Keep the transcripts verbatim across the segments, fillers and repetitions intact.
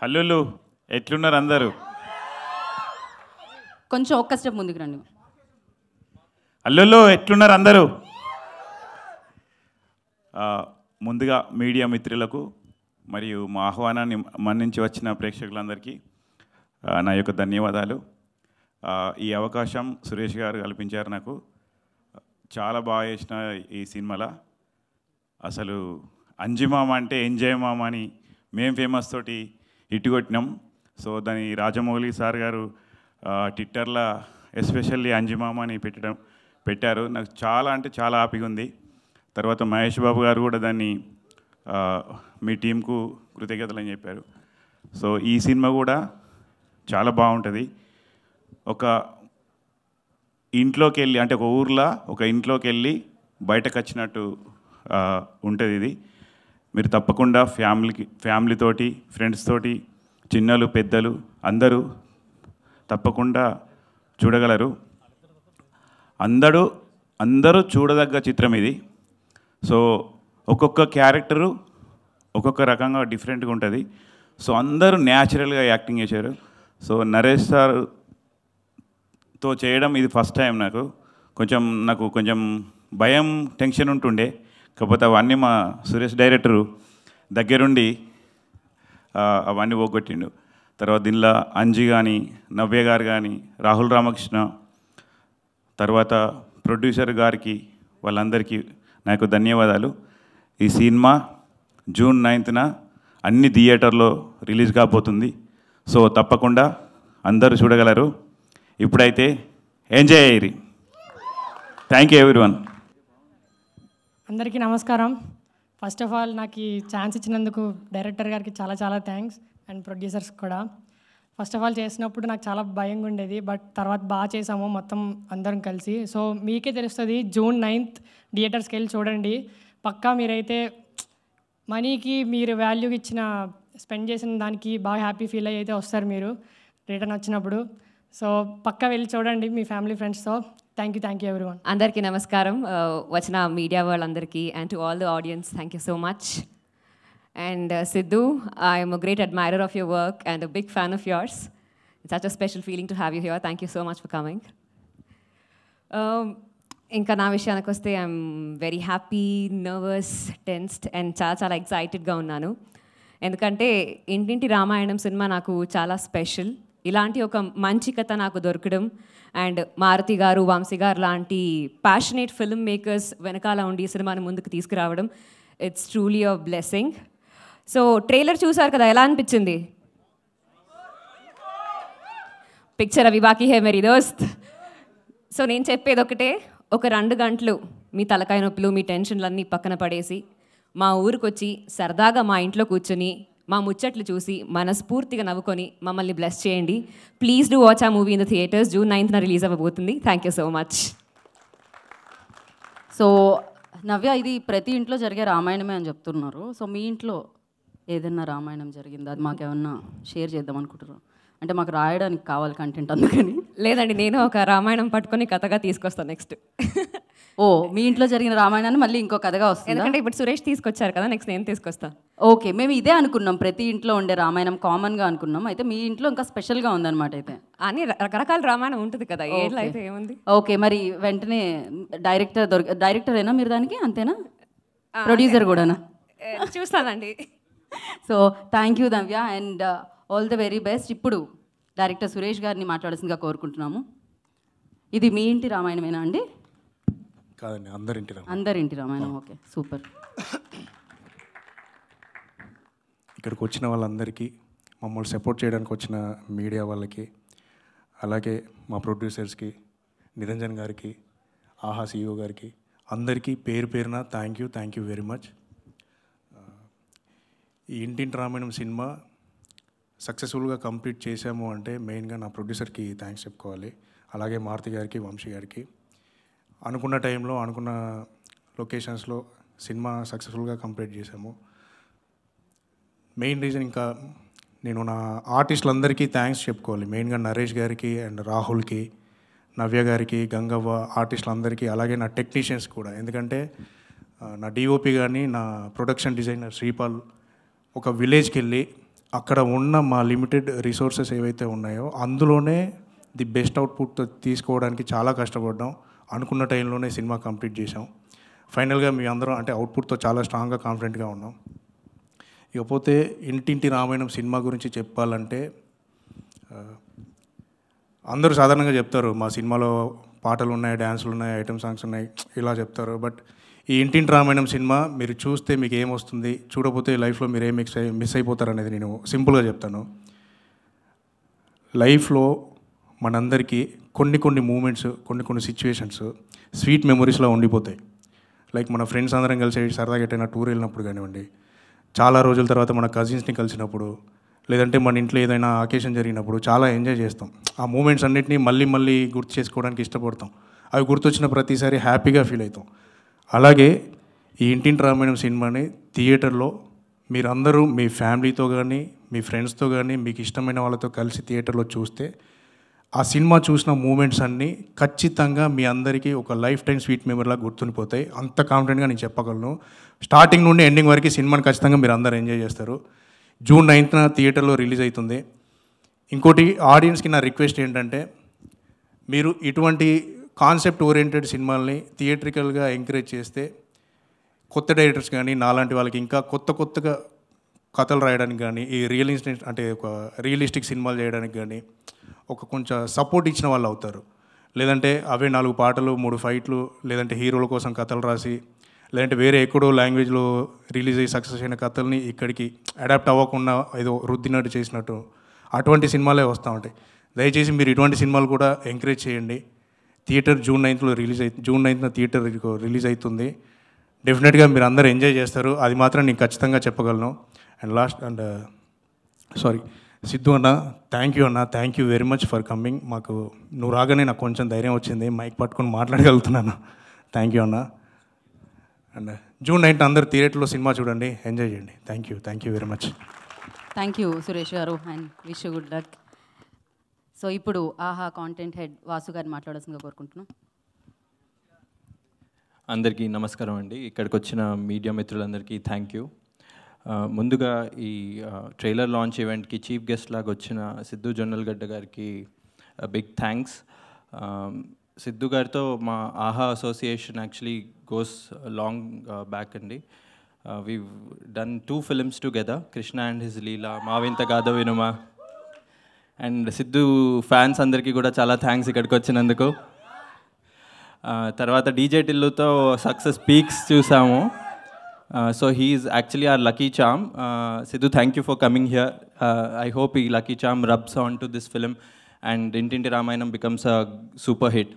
హల్లులు ఎట్లున్నారు అందరూ? కొంచెం ఒక్క స్టెప్ ముందుకు రండి. హల్లులు ఎట్లున్నారు అందరూ? ముందుగా మీడియా మిత్రులకు మరియు మా ఆహ్వానాన్ని మన్నించి వచ్చిన ప్రేక్షకులందరికీ నా యొక్క ధన్యవాదాలు. ఈ అవకాశం సురేష్ గారు కల్పించారు నాకు. చాలా బాగా చేసిన ఈ సినిమాలో అసలు అంజిమామ అంటే ఎంజాయ్ మామ అని మేము ఫేమస్ తోటి ఇటు కొట్టినాం. సో దాని రాజమౌళి సార్ గారు ట్విట్టర్లో ఎస్పెషల్లీ అంజిమామ అని పెట్టడం పెట్టారు. నాకు చాలా అంటే చాలా హ్యాపీగా ఉంది. తర్వాత మహేష్ బాబు గారు కూడా దాన్ని మీ టీంకు కృతజ్ఞతలు అని చెప్పారు. సో ఈ సినిమా కూడా చాలా బాగుంటుంది. ఒక ఇంట్లోకి వెళ్ళి అంటే ఒక ఊర్లో ఒక ఇంట్లోకి వెళ్ళి బయటకు వచ్చినట్టు ఉంటుంది ఇది. మీరు తప్పకుండా ఫ్యామిలీకి ఫ్యామిలీతోటి ఫ్రెండ్స్ తోటి చిన్నలు పెద్దలు అందరూ తప్పకుండా చూడగలరు. అందరూ అందరూ చూడదగ్గ చిత్రం ఇది. సో ఒక్కొక్క క్యారెక్టరు ఒక్కొక్క రకంగా డిఫరెంట్గా ఉంటుంది. సో అందరూ న్యాచురల్గా యాక్టింగ్ చేశారు. సో నరేష్ సార్తో చేయడం ఇది ఫస్ట్ టైం. నాకు కొంచెం నాకు కొంచెం భయం టెన్షన్ ఉంటుండే. కాకపోతే అవన్నీ మా సురేష్ డైరెక్టరు దగ్గరుండి అవన్నీ పోగొట్టిండు. తర్వాత దీనిలో అంజి కానీ నవ్య గారు కానీ రాహుల్ రామకృష్ణ తర్వాత ప్రొడ్యూసర్ గారికి వాళ్ళందరికీ నాకు ధన్యవాదాలు. ఈ సినిమా జూన్ నైన్త్న అన్ని థియేటర్లో రిలీజ్ కాబోతుంది. సో తప్పకుండా అందరూ చూడగలరు. ఇప్పుడైతే ఎంజాయ్ అయ్యి. Thank you everyone. అందరికీ నమస్కారం. ఫస్ట్ ఆఫ్ ఆల్ నాకు ఈ ఛాన్స్ ఇచ్చినందుకు డైరెక్టర్ గారికి చాలా చాలా థ్యాంక్స్ అండ్ ప్రొడ్యూసర్స్ కూడా. ఫస్ట్ ఆఫ్ ఆల్ చేసినప్పుడు నాకు చాలా భయంగా ఉండేది, బట్ తర్వాత బాగా చేసాము మొత్తం అందరం కలిసి. సో మీకే తెలుస్తుంది, జూన్ నైన్త్ థియేటర్స్కి వెళ్ళి చూడండి పక్కా. మీరైతే మనీకి మీరు వాల్యూ ఇచ్చిన స్పెండ్ చేసిన దానికి బాగా హ్యాపీ ఫీల్ అయ్యి అయితే వస్తారు మీరు రిటర్న్ వచ్చినప్పుడు. సో పక్కా వెళ్ళి చూడండి మీ ఫ్యామిలీ ఫ్రెండ్స్తో. Thank you thank you everyone. అందరికీ నమస్కారం. వచ్చిన మీడియా వాళ్ళందరికీ and to all the audience thank you so much. And uh, Sidhu, I am a great admirer of your work and a big fan of yours. It's such a special feeling to have you here. Thank you so much for coming. Inka na vishyanaki vaste, I'm very happy, nervous, tensed, and chala chala excited ga unnanu. Endukante Intinti Ramayanam cinema naaku chala special. Ilanti oka manchi katha naaku dorukadam and Marthi Garu, Vamshi Garu laanti passionate filmmakers venakala undi cinema ni munduku teeskuravadam. It's truly a blessing. So trailer చూసారు కదా, ఎలా అనిపించింది? Picture అవి బాకీ హే Mary దోస్త్. So నేను చెప్పేది ఒకటే, ఒక రెండు గంటలు మీ తలకాయ నొప్పులు మీ టెన్షన్లన్నీ పక్కన పడేసి మా ఊరికి వచ్చి సరదాగా మా ఇంట్లో కూర్చొని మా ముచ్చట్లు చూసి మనస్ఫూర్తిగా నవ్వుకొని మమ్మల్ని బ్లెస్ చేయండి. Please do watch a movie in the theatres. June నైన్త్న రిలీజ్ అవ్వబోతుంది. Thank you so much. So Navya, ఇది ప్రతి ఇంట్లో జరిగే రామాయణమే అని చెప్తున్నారు. సో మీ ఇంట్లో ఏదైనా రామాయణం జరిగింది, అది మాకేమన్నా షేర్ చేద్దాం అనుకుంటున్నాం. అంటే మాకు రాయడానికి కావాలి కంటెంట్, అందుకని. లేదండి, నేను ఒక రామాయణం పట్టుకొని కథగా తీసుకొస్తాను నెక్స్ట్. ఓ, మీ ఇంట్లో జరిగిన రామాయణాన్ని మళ్ళీ ఇంకో కథగా వస్తుంది. ఎందుకంటే ఇప్పుడు సురేష్ తీసుకొచ్చారు కదా, నెక్స్ట్ నేను తీసుకొస్తాను. ఓకే, మేము ఇదే అనుకున్నాం, ప్రతి ఇంట్లో ఉండే రామాయణం కామన్గా అనుకున్నాం. అయితే మీ ఇంట్లో ఇంకా స్పెషల్గా ఉందన్నమాట. అయితే అని రకరకాల రామాయణం ఉంటుంది కదా, ఏట్లో అయితే ఏముంది. ఓకే, మరి వెంటనే డైరెక్టర్ దొరికి డైరెక్టర్ అయినా మీరు దానికి అంతేనా, ప్రొడ్యూసర్ కూడానా? చూస్తానండి. So thank you Navya and all the very best. ఇప్పుడు డైరెక్టర్ సురేష్ గారిని మాట్లాడాల్సిందిగా కోరుకుంటున్నాము. ఇది మీ ఇంటి రామాయణమేనా అండి? కాదండి, అందరింటి రామాయణం. అందరింటి రామాయణం. Okay, super. ఇక్కడికి వచ్చిన వాళ్ళందరికీ, మమ్మల్ని సపోర్ట్ చేయడానికి వచ్చిన మీడియా వాళ్ళకి, అలాగే మా ప్రొడ్యూసర్స్కి, నిరంజన్ గారికి, ఆహా సీఈఓ గారికి, అందరికీ పేరు పేరున thank you thank you very much. ఈ ఇంటింటి రామాయణం సినిమా సక్సెస్ఫుల్గా కంప్లీట్ చేశాము అంటే మెయిన్గా నా ప్రొడ్యూసర్కి థ్యాంక్స్ చెప్పుకోవాలి. అలాగే మారుతి గారికి, వంశీ గారికి. అనుకున్న టైంలో అనుకున్న లొకేషన్స్లో సినిమా సక్సెస్ఫుల్గా కంప్లీట్ చేశాము. మెయిన్ రీజన్ ఇంకా నేను నా ఆర్టిస్టులందరికీ థ్యాంక్స్ చెప్పుకోవాలి. మెయిన్గా నరేష్ గారికి అండ్ రాహుల్కి, నవ్య గారికి, గంగవ్వ, ఆర్టిస్టులందరికీ, అలాగే నా టెక్నీషియన్స్ కూడా. ఎందుకంటే నా డిఓపి కానీ, నా ప్రొడక్షన్ డిజైనర్ శ్రీపాల్ ఒక విలేజ్కి వెళ్ళి అక్కడ ఉన్న మా లిమిటెడ్ రిసోర్సెస్ ఏవైతే ఉన్నాయో అందులోనే ది బెస్ట్ అవుట్పుట్ తీసుకోవడానికి చాలా కష్టపడ్డాం. అనుకున్న టైంలోనే సినిమా కంప్లీట్ చేసాం. ఫైనల్గా మీ అందరం అంటే అవుట్పుట్తో చాలా స్ట్రాంగ్గా కాన్ఫిడెంట్గా ఉన్నాం. ఇకపోతే ఇంటింటి రామాయణం సినిమా గురించి చెప్పాలంటే అందరూ సాధారణంగా చెప్తారు మా సినిమాలో పాటలు ఉన్నాయి, డ్యాన్సులు ఉన్నాయి, ఐటమ్ సాంగ్స్ ఉన్నాయి ఇలా చెప్తారు. బట్ ఈ ఇంటింటి రామాయణం సినిమా మీరు చూస్తే మీకు ఏమొస్తుంది, చూడకపోతే లైఫ్లో మీరు ఏం మిక్స్ అయి మిస్ అయిపోతారు అనేది నేను సింపుల్గా చెప్తాను. లైఫ్లో మనందరికీ కొన్ని కొన్ని మూమెంట్స్, కొన్ని కొన్ని సిచ్యువేషన్స్ స్వీట్ మెమొరీస్లో ఉండిపోతాయి. లైక్ మన ఫ్రెండ్స్ అందరం కలిసి సరదాగా ఎటైనా టూర్ వెళ్ళినప్పుడు కానివ్వండి, చాలా రోజుల తర్వాత మన కజిన్స్ని కలిసినప్పుడు, లేదంటే మన ఇంట్లో ఏదైనా అకేషన్ జరిగినప్పుడు చాలా ఎంజాయ్ చేస్తాం. ఆ మూమెంట్స్ అన్నింటినీ మళ్ళీ మళ్ళీ గుర్తు చేసుకోవడానికి ఇష్టపడతాం. అవి గుర్తొచ్చిన ప్రతిసారి హ్యాపీగా ఫీల్ అవుతాం. అలాగే ఈ ఇంటింటి రామాయణం సినిమాని థియేటర్లో మీరందరూ మీ ఫ్యామిలీతో కానీ, మీ ఫ్రెండ్స్తో కానీ, మీకు ఇష్టమైన వాళ్ళతో కలిసి థియేటర్లో చూస్తే ఆ సినిమా చూసిన మూమెంట్స్ అన్నీ ఖచ్చితంగా మీ అందరికీ ఒక లైఫ్ టైం స్వీట్ మెమరీలా గుర్తుండిపోతాయి. అంత కాన్ఫిడెంట్గా నేను చెప్పగలను. స్టార్టింగ్ నుండి ఎండింగ్ వరకు సినిమాని ఖచ్చితంగా మీరు అందరూ ఎంజాయ్ చేస్తారు. జూన్ నైన్త్న థియేటర్లో రిలీజ్ అవుతుంది. ఇంకోటి ఆడియన్స్కి నా రిక్వెస్ట్ ఏంటంటే మీరు ఇటువంటి కాన్సెప్ట్ ఓరియంటెడ్ సినిమాల్ని థియేట్రికల్గా ఎంకరేజ్ చేస్తే కొత్త డైరెక్టర్స్ కానీ, నాలాంటి వాళ్ళకి ఇంకా కొత్త కొత్తగా కథలు రాయడానికి కానీ, ఈ రియలిస్ట్ అంటే ఒక రియలిస్టిక్ సినిమాలు చేయడానికి కానీ ఒక కొంచెం సపోర్ట్ ఇచ్చిన వాళ్ళు అవుతారు. లేదంటే అవే నాలుగు పాటలు, మూడు ఫైట్లు, లేదంటే హీరోల కోసం కథలు రాసి, లేదంటే వేరే ఎక్కడో లాంగ్వేజ్లో రిలీజ్ అయ్యి సక్సెస్ అయిన కథల్ని ఇక్కడికి అడాప్ట్ అవ్వకుండా ఏదో రుద్దినట్టు చేసినట్టు అటువంటి సినిమాలే వస్తూ ఉంటాయి. దయచేసి మీరు ఇటువంటి సినిమాలు కూడా ఎంకరేజ్ చేయండి. థియేటర్ జూన్ నైన్త్లో రిలీజ్ అయి జూన్ నైన్త్న థియేటర్ రిలీజ్ అవుతుంది. డెఫినెట్గా మీరు అందరూ ఎంజాయ్ చేస్తారు, అది మాత్రం నేను ఖచ్చితంగా చెప్పగలను. And last and sorry Siddhu అన్న, థ్యాంక్ యూ అన్న, thank you very much for coming. మాకు నువ్వు రాగానే నాకు కొంచెం ధైర్యం వచ్చింది, మైక్ పట్టుకొని మాట్లాడగలుగుతున్నాను. థ్యాంక్ యూ అన్న. అండ్ జూన్ నైన్త్ అందరు థియేటర్లో సినిమా చూడండి, ఎంజాయ్ చేయండి. Thank you, thank you very much. Thank you Suresh గారు and wish you good luck. So ఇప్పుడు ఆహా కాంటెంట్ హెడ్ వాసు గారు మాట్లాడాల్సిందిగా కోరుకుంటున్నాం. అందరికీ నమస్కారం అండి, ఇక్కడికి వచ్చిన మీడియా మిత్రులందరికీ థ్యాంక్ యూ. ముందుగా ఈ ట్రైలర్ లాంచ్ ఈవెంట్కి చీఫ్ గెస్ట్ లాగా వచ్చిన సిద్ధు జొన్నలగడ్డ గారికి బిగ్ థ్యాంక్స్. సిద్ధు గారితో మా Aha association actually goes long back అండి. We've done two films together, Krishna and his Leela, మా వింత గాథ వినుమా. అండ్ సిద్ధు ఫ్యాన్స్ అందరికీ కూడా చాలా థ్యాంక్స్ ఇక్కడికి వచ్చినందుకు. తర్వాత డీజే టిల్లుతో సక్సెస్ పీక్స్ చూసాము. So he's actually our lucky charm. Siddhu, thank you for coming here. I hope ఈ lucky charm rubs on to this film and Intinti Ramayanam becomes a super hit.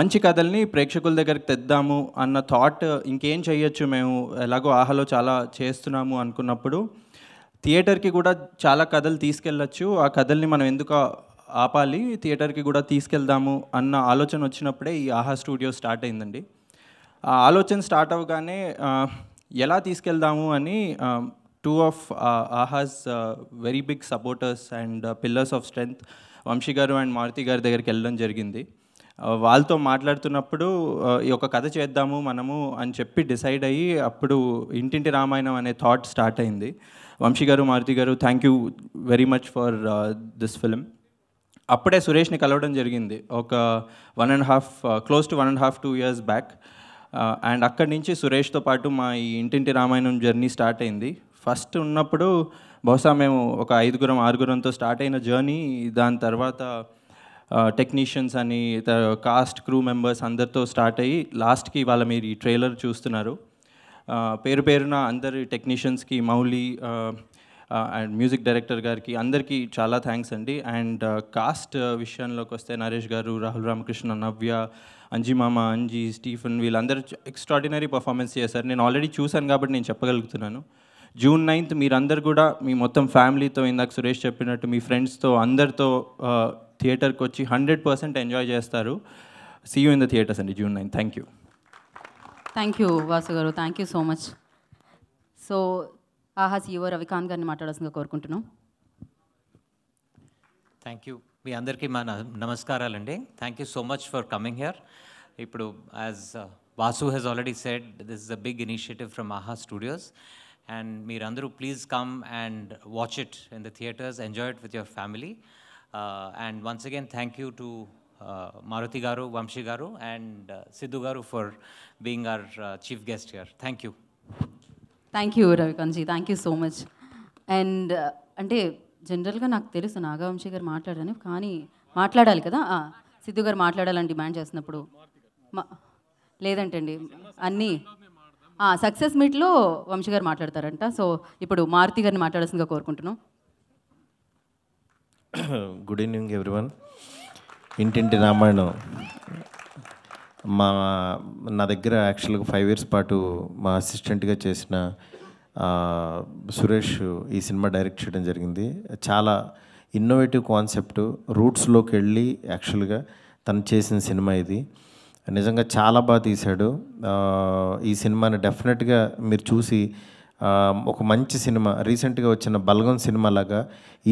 మంచి కథల్ని ప్రేక్షకుల దగ్గరికి తెద్దాము అన్న థాట్, ఇంకేం చేయొచ్చు మేము ఎలాగో ఆహాలో చాలా చేస్తున్నాము అనుకున్నప్పుడు థియేటర్కి కూడా చాలా కథలు తీసుకెళ్ళచ్చు, ఆ కథల్ని మనం ఎందుకు ఆపాలి, థియేటర్కి కూడా తీసుకెళ్దాము అన్న ఆలోచన వచ్చినప్పుడే ఈ ఆహా స్టూడియో స్టార్ట్ అయిందండి. ఆ ఆలోచన స్టార్ట్ అవ్వగానే ఎలా తీసుకెళ్దాము అని two of Aha's very big supporters and pillars of strength Vamsi గారు అండ్ మారుతి గారి దగ్గరికి వెళ్ళడం జరిగింది. వాళ్ళతో మాట్లాడుతున్నప్పుడు ఈ ఒక కథ చేద్దాము మనము అని చెప్పి డిసైడ్ అయ్యి అప్పుడు ఇంటింటి రామాయణం అనే థాట్ స్టార్ట్ అయింది. వంశీ గారు, మారుతి గారు, thank you very much for this film. అప్పుడే సురేష్ని కలవడం జరిగింది ఒక one and half close to one and half two years back. And అక్కడి నుంచి సురేష్తో పాటు మా ఈ ఇంటింటి రామాయణం జర్నీ స్టార్ట్ అయింది. ఫస్ట్ ఉన్నప్పుడు బహుశా మేము ఒక ఐదుగురం ఆరుగురంతో స్టార్ట్ అయిన జర్నీ దాని తర్వాత టెక్నీషియన్స్ అని కాస్ట్ క్రూ మెంబర్స్ అందరితో స్టార్ట్ అయ్యి లాస్ట్కి వాళ్ళ మీరు ఈ ట్రైలర్ చూస్తున్నారు. పేరు పేరున అందరి టెక్నీషియన్స్కి, మౌలి అండ్ మ్యూజిక్ డైరెక్టర్ గారికి అందరికీ చాలా థ్యాంక్స్ అండి. అండ్ కాస్ట్ విషయంలోకి వస్తే నరేష్ గారు, రాహుల్ రామకృష్ణ, నవ్య, అంజిమామ, అంజీ, స్టీఫెన్ వీళ్ళందరూ ఎక్స్ట్రాడినరీ పర్ఫార్మెన్స్ చేశారు. నేను ఆల్రెడీ చూశాను కాబట్టి నేను చెప్పగలుగుతున్నాను. జూన్ నైన్త్ మీరందరూ కూడా మీ మొత్తం ఫ్యామిలీతో, ఇందాక సురేష్ చెప్పినట్టు మీ ఫ్రెండ్స్తో అందరితో థియేటర్కి వచ్చి హండ్రెడ్ పర్సెంట్ ఎంజాయ్ చేస్తారు. See you in the theatres అండి June nine. Thank you. Thank you Vasu గారు, thank you so much. So Aha CEO Ravikanth గారిని మాట్లాడాల్సిందిగా కోరుకుంటున్నాం. థ్యాంక్ యూ మీ అందరికీ మా నమస్కారాలండి. Thank you so much for coming here. ఇప్పుడు as Vasu has already said, this is a big initiative from Aha studios and Meerandaru, please come and watch it in the theatres, enjoy it with your family. Uh, and once again, thank you to uh, Marthi Garu, Vamshi Garu, and uh, Sidhu Garu for being our uh, chief guest here. Thank you. Thank you, Ravikanji. Thank you so much. And uh, ante general ga naaku telusu Naga Vamshi garu maatladani kaani maatladali kada aa Sidhu garu maatladalani demand chestunnappudu ledantandi anni aa success meet lo Vamshi garu maatladtaranta so ippudu Marthi garini maatladalsinga korukuntunnam. Good evening everyone. Intinti Ramayanam మా నా దగ్గర యాక్చువల్గా five years పాటు మా అసిస్టెంట్గా చేసిన సురేష్ ఈ cinema direct చేయడం జరిగింది. చాలా ఇన్నోవేటివ్ కాన్సెప్ట్, రూట్స్లోకి వెళ్ళి యాక్చువల్గా తను చేసిన సినిమా ఇది. నిజంగా చాలా బాగా తీశాడు. ఈ సినిమాని డెఫినెట్గా మీరు చూసి ఒక మంచి సినిమా, రీసెంట్గా వచ్చిన బలగం సినిమా లాగా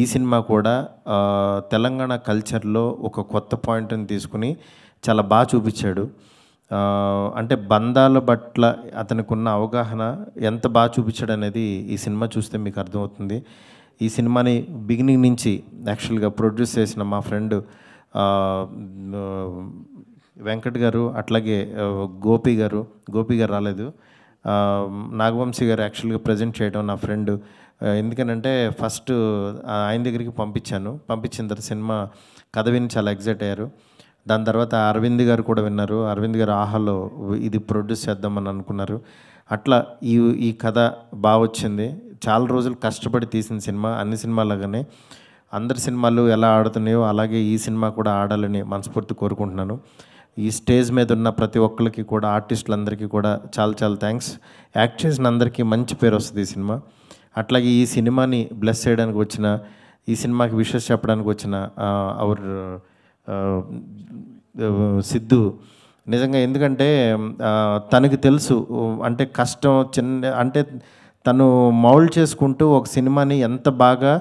ఈ సినిమా కూడా తెలంగాణ కల్చర్లో ఒక కొత్త పాయింట్ని తీసుకుని చాలా బాగా చూపించాడు. అంటే బంధాల పట్ల అతనికి ఉన్న అవగాహన ఎంత బాగా చూపించాడు అనేది ఈ సినిమా చూస్తే మీకు అర్థమవుతుంది. ఈ సినిమాని బిగినింగ్ నుంచి యాక్చువల్గా ప్రొడ్యూస్ చేసిన మా ఫ్రెండ్ వెంకట్ గారు, అట్లాగే గోపి గారు, గోపి గారు రాలేదు, నాగవంశీ గారు యాక్చువల్గా ప్రజెంట్ చేయడం నా ఫ్రెండ్. ఎందుకనంటే ఫస్ట్ ఆయన దగ్గరికి పంపించాను, పంపించిన తర్వాత సినిమా కథ విని చాలా ఎగ్జైట్ అయ్యారు. దాని తర్వాత అరవింద్ గారు కూడా విన్నారు, అరవింద్ గారు ఆహాలో ఇది ప్రొడ్యూస్ చేద్దామని అనుకున్నారు. అట్లా ఈ ఈ కథ బాగా వచ్చింది. చాలా రోజులు కష్టపడి తీసిన సినిమా, అన్ని సినిమాలాగానే అందరి సినిమాలు ఎలా ఆడుతున్నాయో అలాగే ఈ సినిమా కూడా ఆడాలని మనస్ఫూర్తి కోరుకుంటున్నాను. ఈ స్టేజ్ మీద ఉన్న ప్రతి ఒక్కరికి కూడా, ఆర్టిస్టులందరికీ కూడా చాలా చాలా థ్యాంక్స్. యాక్ట్ చేసిన అందరికీ మంచి పేరు వస్తుంది ఈ సినిమా. అట్లాగే ఈ సినిమాని బ్లెస్ చేయడానికి వచ్చిన, ఈ సినిమాకి విషెస్ చెప్పడానికి వచ్చిన అవర్ సిద్ధు, నిజంగా ఎందుకంటే తనకి తెలుసు అంటే కష్టం చిన్న, అంటే తను మౌల్డ్ చేసుకుంటూ ఒక సినిమాని ఎంత బాగా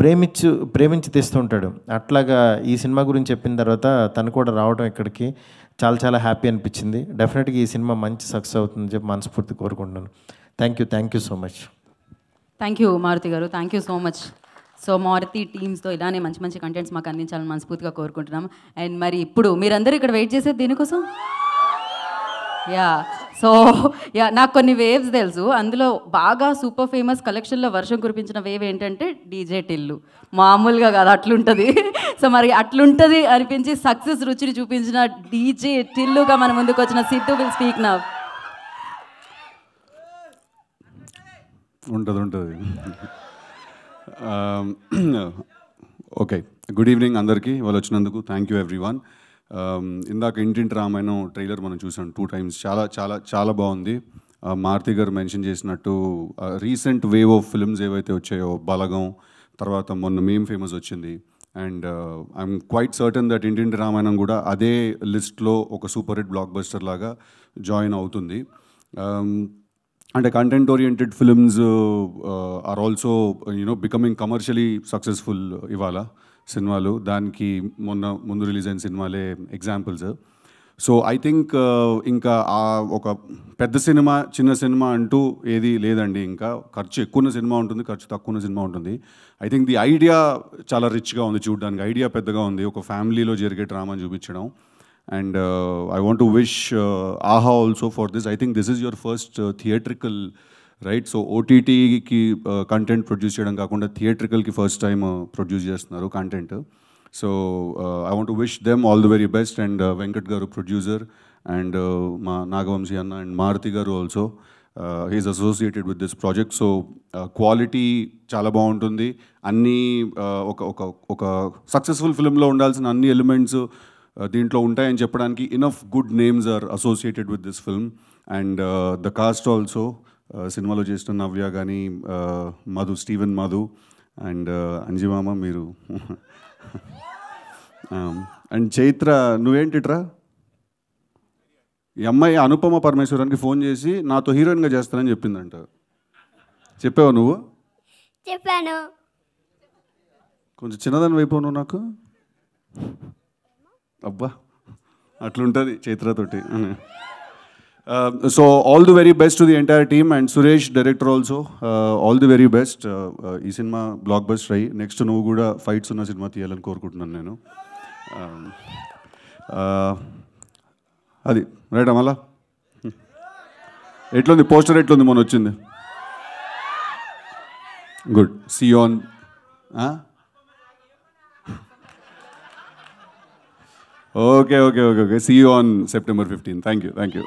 ప్రేమించు ప్రేమించి తీస్తుంటాడు. అట్లాగా ఈ సినిమా గురించి చెప్పిన తర్వాత తను కూడా రావడం ఇక్కడికి చాలా చాలా హ్యాపీ అనిపించింది. డెఫినెట్గా ఈ సినిమా మంచి సక్సెస్ అవుతుందని చెప్పి మనస్ఫూర్తి కోరుకుంటున్నాను. Thank you, thank you so much. Thank you Maruthi గారు, thank you so much. So Maruthi టీమ్స్తో ఇలానే మంచి మంచి కంటెంట్స్ మాకు అందించాలని మనస్ఫూర్తిగా కోరుకుంటున్నాం. అండ్ మరి ఇప్పుడు మీరందరూ ఇక్కడ వెయిట్ చేసేది దీనికోసం. యా సో యా నాకు కొన్ని వేవ్స్ తెలుసు, అందులో బాగా సూపర్ ఫేమస్ కలెక్షన్లో వర్షం కురిపించిన వేవ్ ఏంటంటే డీజే టిల్లు. మామూలుగా కాదు, అట్లుంటుంది. సో మరి అట్లుంటుంది అనిపించి సక్సెస్ రుచిని చూపించిన డీజే టిల్లుగా మన ముందుకు వచ్చిన సిద్ధు విల్ స్పీక్ నౌ. ఉంటుంది ఉంటుంది ఓకే. గుడ్ ఈవినింగ్ అందరికీ, వాళ్ళు వచ్చినందుకు థ్యాంక్ యూ ఎవ్రీ వన్. ఇందాక ఇంటింటి రామాయణం ట్రైలర్ మనం చూసాం టూ టైమ్స్, చాలా చాలా చాలా బాగుంది. మారుతి గారు మెన్షన్ చేసినట్టు రీసెంట్ వేవ్ ఆఫ్ ఫిల్మ్స్ ఏవైతే వచ్చాయో, బలగం తర్వాత మొన్న మేం ఫేమస్ వచ్చింది, and I'm quite certain that Intinti Ramayanam కూడా అదే లిస్ట్లో ఒక సూపర్ హిట్ బ్లాక్ బస్టర్ లాగా జాయిన్ అవుతుంది. అంటే content oriented films are also you know becoming commercially successful ఇవాళ సినిమాలు, దానికి మొన్న ముందు రిలీజ్ అయిన సినిమాలే ఎగ్జాంపుల్స్. సో ఐ థింక్ ఇంకా ఒక పెద్ద సినిమా చిన్న సినిమా అంటూ ఏది లేదండి. ఇంకా ఖర్చు ఎక్కువ సినిమా ఉంటుంది, ఖర్చు తక్కువ సినిమా ఉంటుంది. ఐ థింక్ ది ఐడియా చాలా రిచ్గా ఉంది, చూడడానికి ఐడియా పెద్దగా ఉంది, ఒక ఫ్యామిలీలో జరిగే డ్రామాని చూపించడం. And uh, I want to wish uh, A H A also for this. I think this is your first uh, theatrical, right? So O T T ki uh, content produce cheyadam kaakunda theatrical ki first time uh, produce chestunaru content. So uh, I want to wish them all the very best, and uh, Venkat garu producer, and uh, Ma Naga Vamsi Anna and Marthi garu also. Uh, he is associated with this project. So uh, quality chala baguntundi. Anni uh, oka oka oka successful film lo undalsina anni elements uh, దీంట్లో ఉంటాయని చెప్పడానికి enough good names are associated with this film. And the cast also, సినిమాలో చేసిన నవ్య కానీ, Madhu, Steven Madhu, and Anjimama మీరు, and Chaitra నువ్వేంటిట్రా ఈ అమ్మాయి Anupama పరమేశ్వరానికి phone చేసి నాతో హీరోయిన్గా చేస్తానని చెప్పిందంట. చెప్పావా నువ్వు? చెప్పాను. కొంచెం చిన్నదాని వైపు నువ్వు నాకు. అబ్బా అట్లుంటుంది చైత్రతోటి. Uh, so all the very best to the entire team and Suresh, director also. Uh, all the very best. Uh, uh, ee cinema blockbuster ayi next nu kuda fights unna cinema tiyalan korukuntunnanu nenu. Adi right amala. Etlundi poster etlundi monu ochindi. Good. See you on. Huh? Okay, okay, okay, okay. See you on September fifteenth. Thank you, thank you.